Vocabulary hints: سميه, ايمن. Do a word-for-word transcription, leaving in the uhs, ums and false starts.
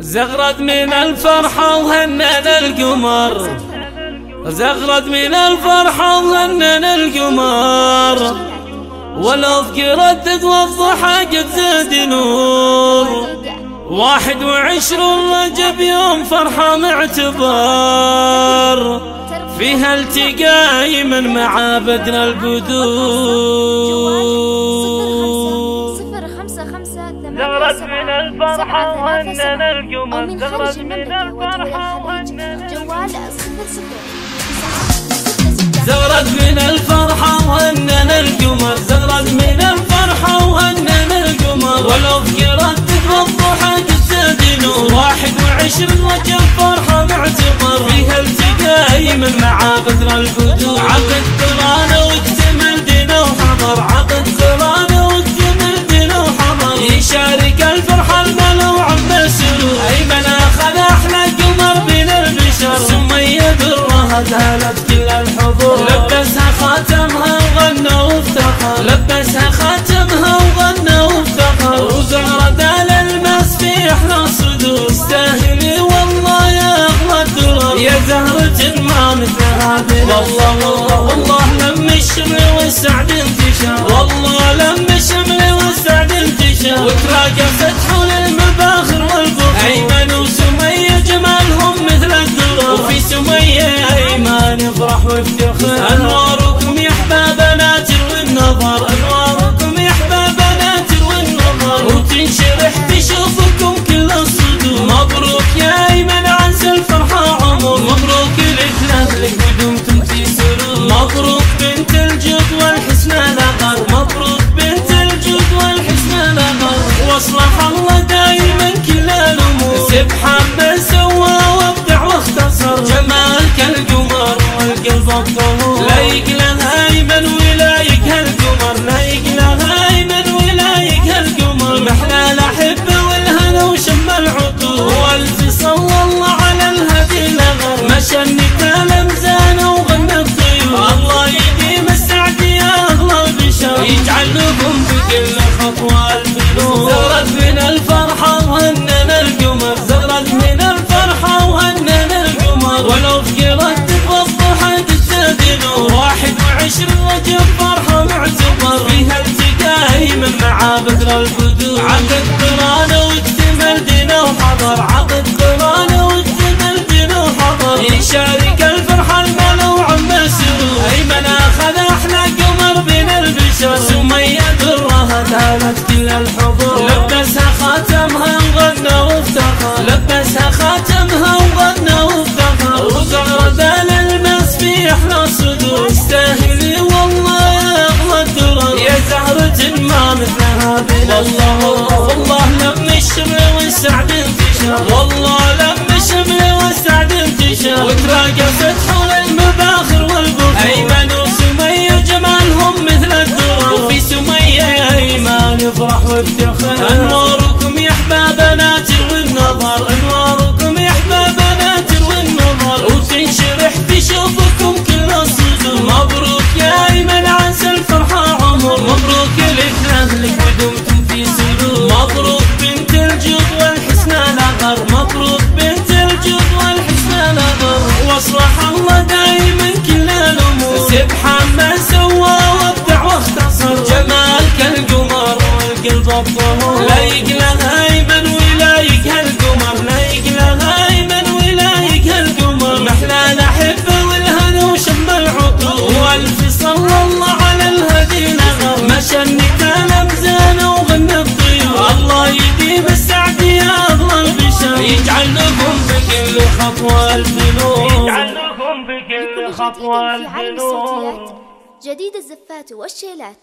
زغرد من الفرحة وهنن القمر، زغرد من الفرحة وهنن القمر، والأرض ردت والضحى قد زاد نور. واحد وعشرون رجب يوم فرحة معتبر، فيها التقى ايمن مع بدر البدور. زغرد من الفرحة وهنن القمر، زغرد من الفرحة وهنن زغرد من الفرحة وهنن القمر، زغرد من الفرحة وهنن القمر، والأرض ردت والضحى قد زاد نور. واحد وعشرين رجب فرحة معتبر، فيها التقى ايمن مع بدر البدور. عقد قرانه واكتمل دينه وحضر، عقد قرانه واكتمل دينه وحضر، يشارك الفرحة الملوع بسرور. ايمن اخذ احلى قمر بين البشر، سميه دره ذهلت كل الحضور. لبسها خاتمها وغنى وافتخر، لبسها خاتمها وغنى وافتخر، وزغرد على المس في احلى صدور. استاهلي والله يا اغلى الدرر، يا زهرة ما مثلها بلا. والله والله والله لم الشمل والسعد انتشر، والله لم الشمل والسعد انتشر، وتراقصت حول المباخر والبخور. ايمن وسميه جمالهم مثل الدرر، وفي سميه ايمن يفرح وافتخر. انواركم يا احباب ناتر والنظر، انواركم يا احباب ناتر والنظر، وتنشرح تشوفكم كل الصدور. مبروك يا ايمن عز الفرحه عمر، مبروك لجلالك ودمتم تسرون. مبروك بنت الجود والحسن الاغر، مبروك بنت الجود والحسن الاغر، واصلح الله دايما كل الامور. سبحان من سوى وابدع واختصر، جمالك القمر والقلب الطهور. لايق لها ايمن ولايقها القمر، لايق لها ايمن ولايقها القمر، محلى الاحبه والهنا وشم العطور. والف صلى الله على الهدي الاغر، مشى النكال امزانه وغنى الطيور. الله يديم السعد يا اغلى البشر، يجعل لكم بكل خطوه الف نور. زغرد من الفرحه وهنن القمر، زغرد من الفرحه وهنن القمر، والافق ردت والضحى قد زاد نور. واحد وعشرين رجب فرحه معتبر، فيها التقى ايمن مع بدر البدور. عقد قرانه واكتمل دينه وحضر، عقد قرانه واكتمل دينه وحضر، يشارك الفرحه الملوع بسرور. ايمن اخذ احلى قمر بين البشر، سميه دره ذهلت كل الحضور. لبسها خاتمها وغنى وافتخر، لبسها خاتمها وغنى وافتخر، وزغرد على المس في احلى الصدور. استاهلي والله يا اغلى الدرر، يا زهرة ما مثلها بلا. والله والله لم الشمل والسعد انتشر، والله لم الشمل والسعد انتشر، وتراقصت حول المباخر والبخور. ايمن وسميه جمالهم مثل الدرر، وفي سميه ايمن يفرح وافتخر. انواركم يا احباب ناتر والنظر، انواركم يا احباب ناتر والنظر، وتنشرح تشوفكم كل الصدور. مبروك يا ايمن عسى الفرحه عمر، مبروك لاهلك ودمتم في سرور. مبروك بنت الجود والحسن الاغر، مبروك بنت الجود والحسن الاغر، واصلح الله دايما كل الامور. سبحان من سوى وابدع واختصر، جمالك القمر والقلب الطهور. لايق لها ايمن ولايقها القمر، لايق لها ايمن ولايقها القمر، محلى الاحبه والهنا وشم العطور. والف صلى الله على الهدي الاغر، مشى النكال امزانه وغنى الطيور. الله يديم السعد يا اغلى البشر، يجعل لكم بكل خطوه الف نور، يجعل لكم بكل خطوه الف نور. جديد الزفات والشيلات.